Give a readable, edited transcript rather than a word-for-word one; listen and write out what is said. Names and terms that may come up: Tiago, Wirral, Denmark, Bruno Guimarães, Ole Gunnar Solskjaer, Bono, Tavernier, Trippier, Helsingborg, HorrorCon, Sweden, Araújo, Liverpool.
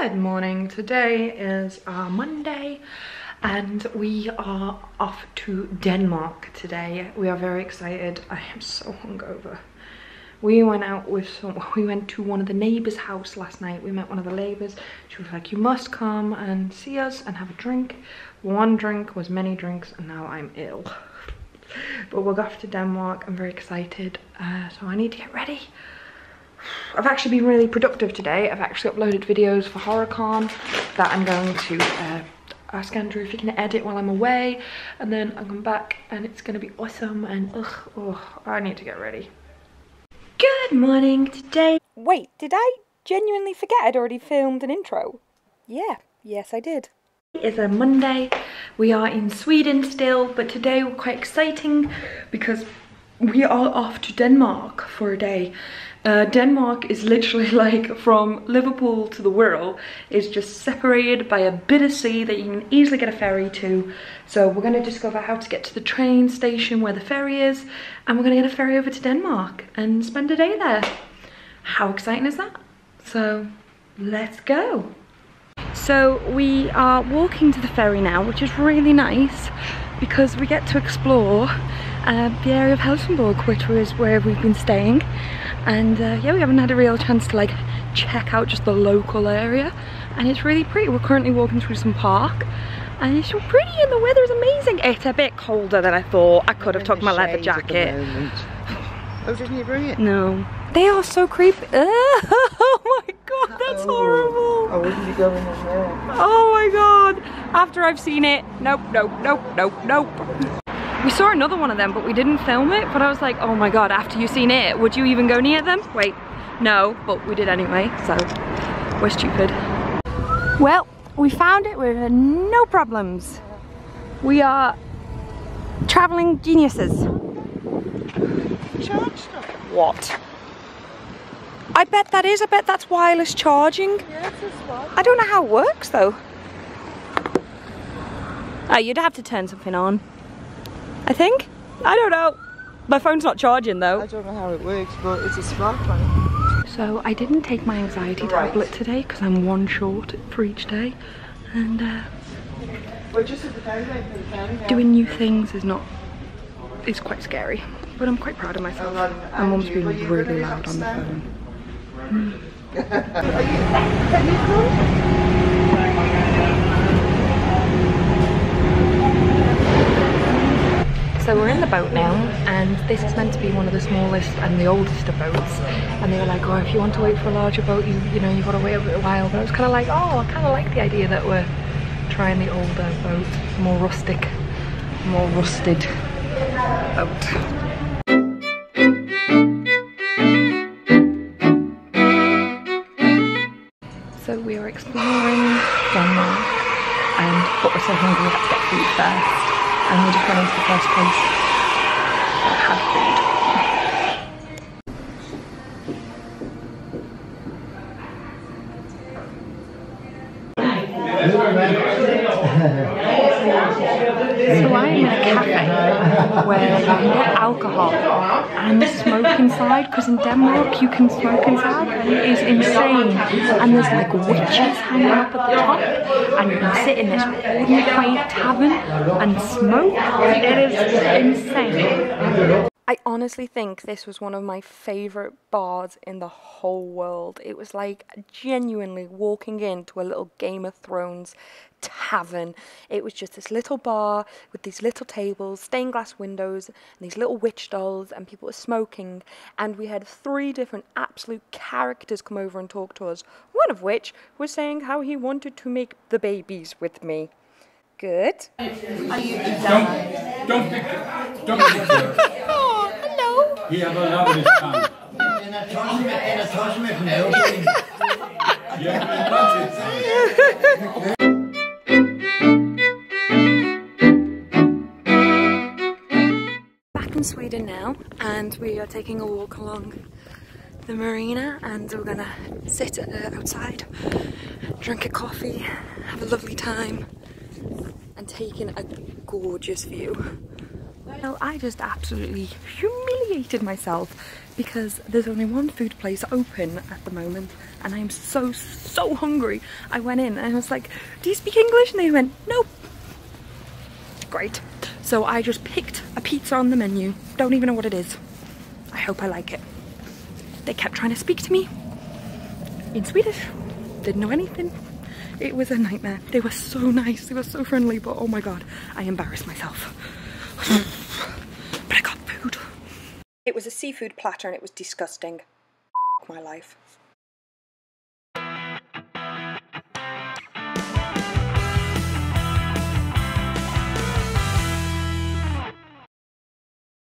Good morning. Today is Monday and we are off to Denmark today. We are very excited. I am so hungover. We went out with we went to one of the neighbors' house last night. We met one of the neighbors. She was like, you must come and see us and have a drink. One drink was many drinks and now I'm ill. But we'll go off to Denmark. I'm very excited. So I need to get ready. I've actually been really productive today. I've actually uploaded videos for HorrorCon that I'm going to ask Andrew if he can edit while I'm away, and then I'll come back and it's going to be awesome. And I need to get ready. Good morning today. Wait, did I genuinely forget I'd already filmed an intro? Yeah, yes I did. It's a Monday. We are in Sweden still, but today we're quite exciting because we are off to Denmark for a day. Denmark is literally like from Liverpool to the Wirral. It's just separated by a bit of sea that you can easily get a ferry to. So we're going to discover how to get to the train station where the ferry is, and we're going to get a ferry over to Denmark and spend a day there. How exciting is that? So let's go. So we are walking to the ferry now, which is really nice because we get to explore the area of Helsingborg, which is where we've been staying. And yeah, we haven't had a real chance to like check out just the local area, and it's really pretty. We're currently walking through some park and it's so pretty and the weather is amazing. It's a bit colder than I thought. I could have took my leather jacket. Oh, didn't you bring it? No. They are so creepy. Oh my god, that's horrible. I wouldn't go in there. Oh my god. After I've seen it, nope, nope, nope, nope, nope. We saw another one of them, but we didn't film it, but I was like, oh my god, after you've seen it, would you even go near them? Wait, no, but we did anyway, so we're stupid. Well, we found it with no problems. We are traveling geniuses. Charged up. What? I bet that is, I bet that's wireless charging. Yeah, it's a spot. I don't know how it works though. Oh, you'd have to turn something on, I think? I don't know. My phone's not charging though. I don't know how it works, but it's a smartphone. So I didn't take my anxiety tablet today because I'm one short for each day. And doing new things is quite scary. But I'm quite proud of myself. My mum's been really loud on the phone. So we're in the boat now, and this is meant to be one of the smallest and the oldest of boats, and they were like, oh, if you want to wait for a larger boat, you know you've got to wait a little while. But I was kind of like, oh, I kind of like the idea that we're trying the older boat, more rustic, more rusted boat. So we are exploring Denmark, but we're so hungry we have to get food first, and we just went into the first place that had food. So I am in a cafe where you can get alcohol and smoke inside, because in Denmark you can smoke inside and it is insane. And there's like witches hanging up at the top, and you can sit in this really quiet tavern and smoke. It is insane. I honestly think this was one of my favourite bars in the whole world. It was like genuinely walking into a little Game of Thrones tavern. It was just this little bar with these little tables, stained glass windows, and these little witch dolls, and people were smoking. And we had three different absolute characters come over and talk to us, one of which was saying how he wanted to make the babies with me. Good. Don't he have a love in his tongue. And a touch with no thing. Back in Sweden now, and we are taking a walk along the marina, and we're gonna sit outside, drink a coffee, have a lovely time, and take in a gorgeous view. Well, I just absolutely humiliated myself because there's only one food place open at the moment and I am so hungry. I went in and I was like, do you speak English? And they went, nope. Great. So I just picked a pizza on the menu. Don't even know what it is. I hope I like it. They kept trying to speak to me in Swedish. Didn't know anything. It was a nightmare. They were so nice. They were so friendly, but oh my God, I embarrassed myself. But I got food. It was a seafood platter and it was disgusting. My life.